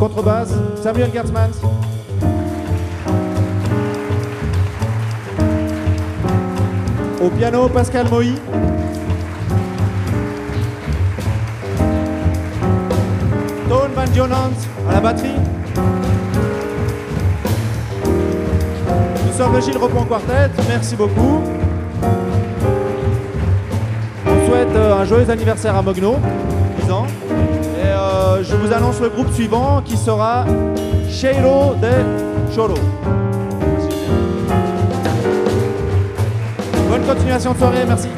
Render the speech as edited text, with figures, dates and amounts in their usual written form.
Contrebasse, Sam Gerstmans. Au piano, Pascal Mohy. Toon Van Dionant à la batterie. Nous sommes le Gilles Repond Quartet, merci beaucoup. On souhaite un joyeux anniversaire à Mogno, 10 ans. Je vous annonce le groupe suivant qui sera Cheiro de Choro. Bonne continuation de soirée, merci.